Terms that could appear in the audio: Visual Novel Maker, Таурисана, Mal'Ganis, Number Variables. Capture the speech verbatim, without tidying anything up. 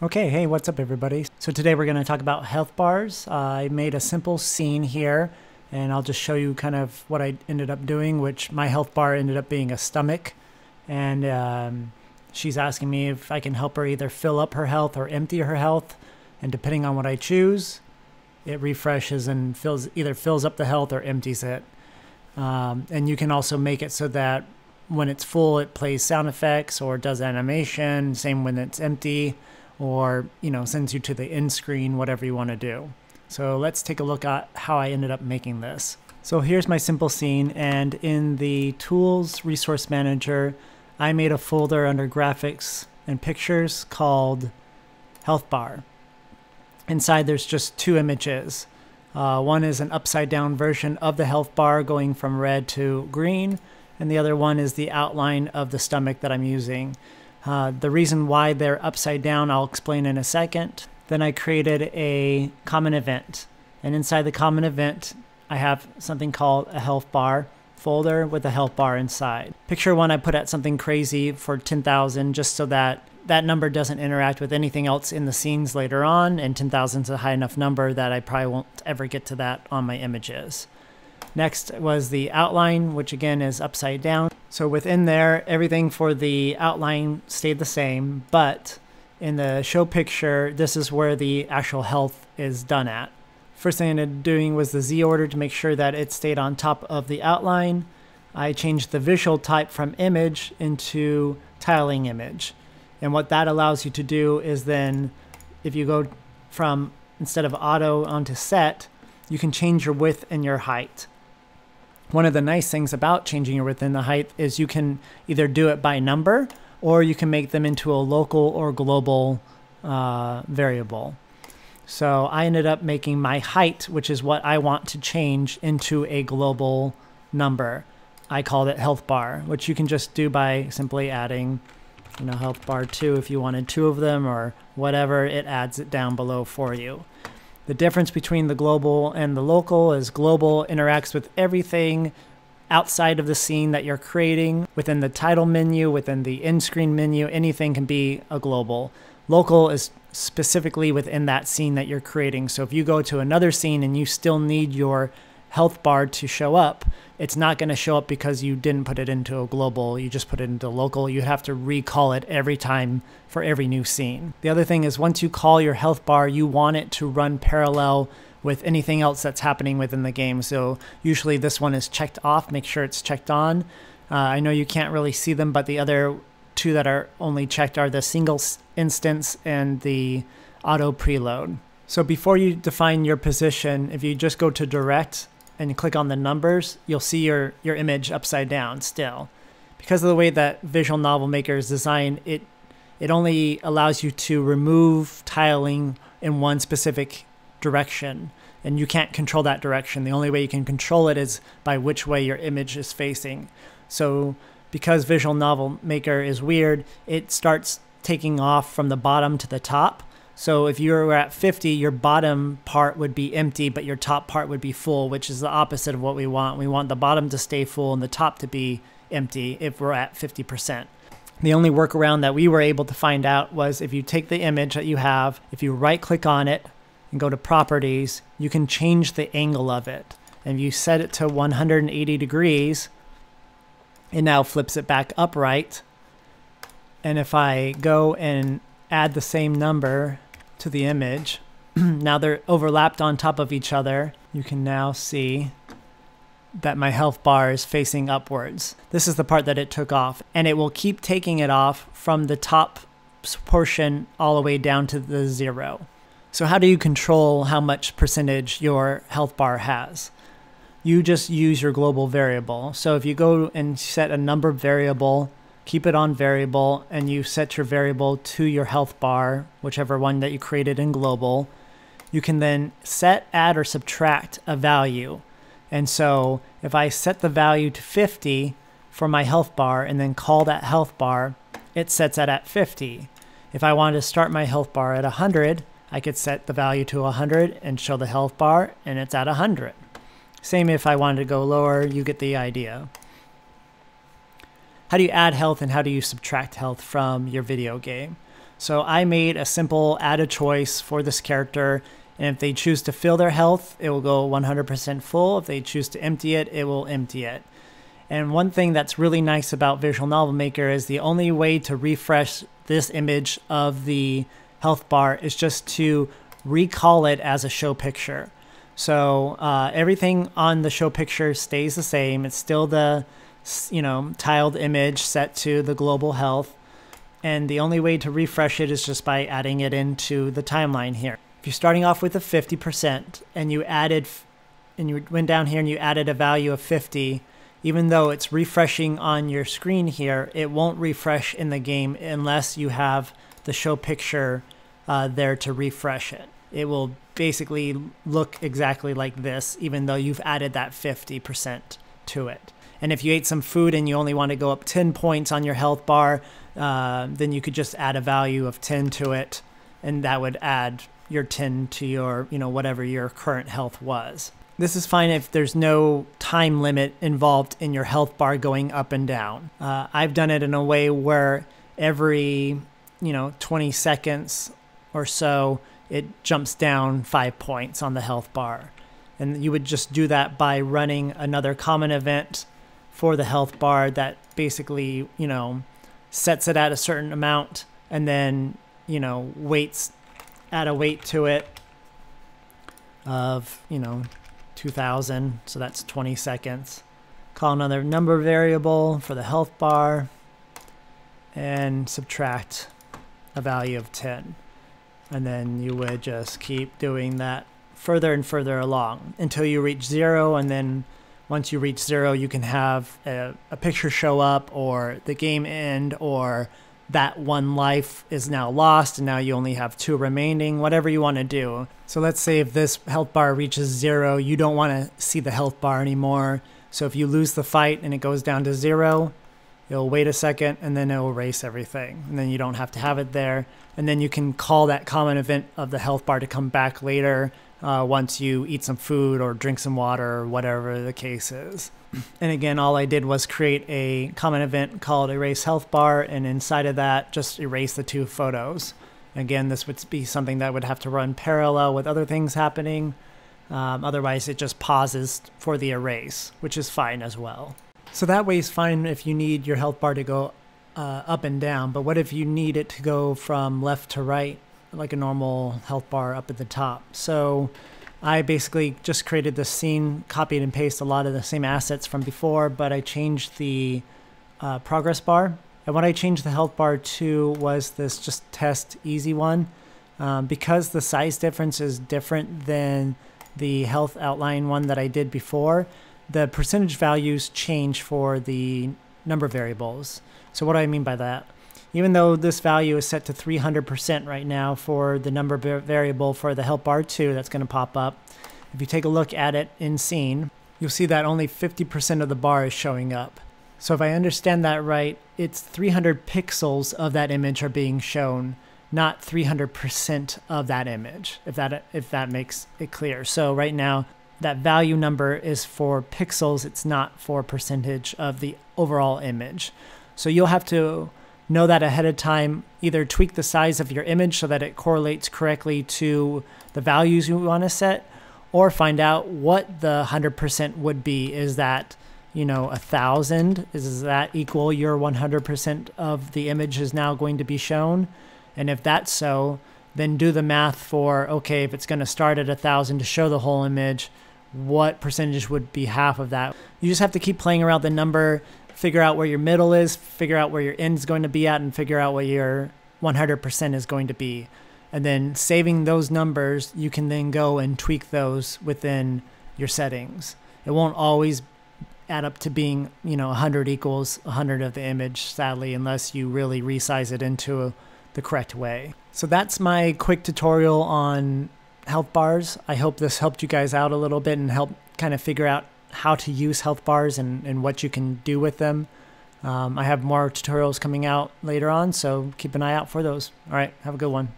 Okay, hey, what's up everybody? So today we're going to talk about health bars. Uh, I made a simple scene here and I'll just show you kind of what I ended up doing, which my health bar ended up being a stomach. And um, she's asking me if I can help her either fill up her health or empty her health. And depending on what I choose, it refreshes and fills either fills up the health or empties it. Um, and you can also make it so that when it's full, it plays sound effects or does animation, same when it's empty. Or, you know, sends you to the end screen, whatever you want to do. So let's take a look at how I ended up making this. So here's my simple scene, and in the Tools Resource Manager, I made a folder under Graphics and Pictures called Health Bar. Inside there's just two images. Uh, one is an upside down version of the health bar going from red to green, and the other one is the outline of the stomach that I'm using. Uh, the reason why they're upside down, I'll explain in a second. Then I created a common event. And inside the common event, I have something called a health bar folder with a health bar inside. Picture one, I put out something crazy for ten thousand just so that that number doesn't interact with anything else in the scenes later on. And ten thousand is a high enough number that I probably won't ever get to that on my images. Next was the outline, which again is upside down. So within there, everything for the outline stayed the same, but in the show picture, this is where the actual health is done at. First thing I ended up doing was the Z order to make sure that it stayed on top of the outline. I changed the visual type from image into tiling image. And what that allows you to do is then if you go from instead of auto onto set, you can change your width and your height. One of the nice things about changing your width and the height is you can either do it by number or you can make them into a local or global uh, variable. So I ended up making my height, which is what I want to change, into a global number. I called it health bar, which you can just do by simply adding, you know, health bar two if you wanted two of them or whatever, it adds it down below for you. The difference between the global and the local is global interacts with everything outside of the scene that you're creating. Within the title menu, within the end screen menu, anything can be a global. Local is specifically within that scene that you're creating. So if you go to another scene and you still need your health bar to show up, it's not going to show up because you didn't put it into a global, you just put it into local. You'd have to recall it every time for every new scene. The other thing is once you call your health bar, you want it to run parallel with anything else that's happening within the game. So usually this one is checked off, make sure it's checked on. Uh, I know you can't really see them, but the other two that are only checked are the single instance and the auto preload. So before you define your position, if you just go to direct and you click on the numbers, you'll see your, your image upside down still. Because of the way that Visual Novel Maker is designed, it, it only allows you to remove tiling in one specific direction. And you can't control that direction. The only way you can control it is by which way your image is facing. So because Visual Novel Maker is weird, it starts taking off from the bottom to the top. So if you were at fifty, your bottom part would be empty, but your top part would be full, which is the opposite of what we want. We want the bottom to stay full and the top to be empty if we're at fifty percent. The only workaround that we were able to find out was if you take the image that you have, if you right click on it and go to properties, you can change the angle of it. And if you set it to one hundred eighty degrees, it now flips it back upright. And if I go and add the same number to the image. Now they're overlapped on top of each other. You can now see that my health bar is facing upwards. This is the part that it took off, and it will keep taking it off from the top portion all the way down to the zero. So how do you control how much percentage your health bar has? You just use your global variable. So if you go and set a number variable, keep it on variable, and you set your variable to your health bar, whichever one that you created in global. You can then set, add, or subtract a value. And so if I set the value to fifty for my health bar and then call that health bar, it sets that at fifty. If I wanted to start my health bar at one hundred, I could set the value to one hundred and show the health bar, and it's at one hundred. Same if I wanted to go lower, you get the idea. How do you add health and how do you subtract health from your video game? So I made a simple add a choice for this character, and if they choose to fill their health, it will go one hundred percent full. If they choose to empty it, it will empty it. And one thing that's really nice about Visual Novel Maker is the only way to refresh this image of the health bar is just to recall it as a show picture. So uh, everything on the show picture stays the same. It's still the, you know, tiled image set to the global health. And the only way to refresh it is just by adding it into the timeline here. If you're starting off with a fifty percent and you added, and you went down here and you added a value of fifty, even though it's refreshing on your screen here, it won't refresh in the game unless you have the show picture uh, there to refresh it. It will basically look exactly like this, even though you've added that fifty percent to it. And if you ate some food and you only want to go up ten points on your health bar, uh, then you could just add a value of ten to it, and that would add your ten to your, you know, whatever your current health was. This is fine if there's no time limit involved in your health bar going up and down. Uh, I've done it in a way where every, you know, twenty seconds or so, it jumps down five points on the health bar. And you would just do that by running another common event for the health bar that basically, you know, sets it at a certain amount and then, you know, weights, add a weight to it of, you know, two thousand, so that's twenty seconds. Call another number variable for the health bar and subtract a value of ten. And then you would just keep doing that further and further along until you reach zero. And then once you reach zero, you can have a, a picture show up or the game end or that one life is now lost and now you only have two remaining, whatever you want to do. So let's say if this health bar reaches zero, you don't want to see the health bar anymore. So if you lose the fight and it goes down to zero, you'll wait a second and then it'll erase everything. And then you don't have to have it there. And then you can call that common event of the health bar to come back later uh, once you eat some food or drink some water or whatever the case is. And again, all I did was create a common event called erase health bar, and inside of that, just erase the two photos. Again, this would be something that would have to run parallel with other things happening. Um, otherwise, it just pauses for the erase, which is fine as well. So that way is fine if you need your health bar to go uh, up and down, but what if you need it to go from left to right, like a normal health bar up at the top? So I basically just created this scene, copied and pasted a lot of the same assets from before, but I changed the uh, progress bar. And what I changed the health bar to was this just test easy one. Um, because the size difference is different than the health outline one that I did before, the percentage values change for the number variables. So what do I mean by that? Even though this value is set to three hundred percent right now for the number variable for the health bar two that's going to pop up, if you take a look at it in scene, you'll see that only fifty percent of the bar is showing up. So if I understand that right, it's three hundred pixels of that image are being shown, not three hundred percent of that image, if that, if that makes it clear. So right now, that value number is for pixels, it's not for percentage of the overall image. So you'll have to know that ahead of time, either tweak the size of your image so that it correlates correctly to the values you want to set, or find out what the one hundred percent would be. Is that, you know, a thousand? Is that equal your one hundred percent of the image is now going to be shown? And if that's so, then do the math for, okay, if it's going to start at a thousand to show the whole image, what percentage would be half of that? You just have to keep playing around the number, figure out where your middle is, figure out where your end is going to be at, and figure out what your one hundred percent is going to be. And then saving those numbers, you can then go and tweak those within your settings. It won't always add up to being, you know, one hundred equals one hundred of the image, sadly, unless you really resize it into a, the correct way. So that's my quick tutorial on health bars. I hope this helped you guys out a little bit and helped kind of figure out how to use health bars and, and what you can do with them. Um, I have more tutorials coming out later on, so keep an eye out for those. All right, have a good one.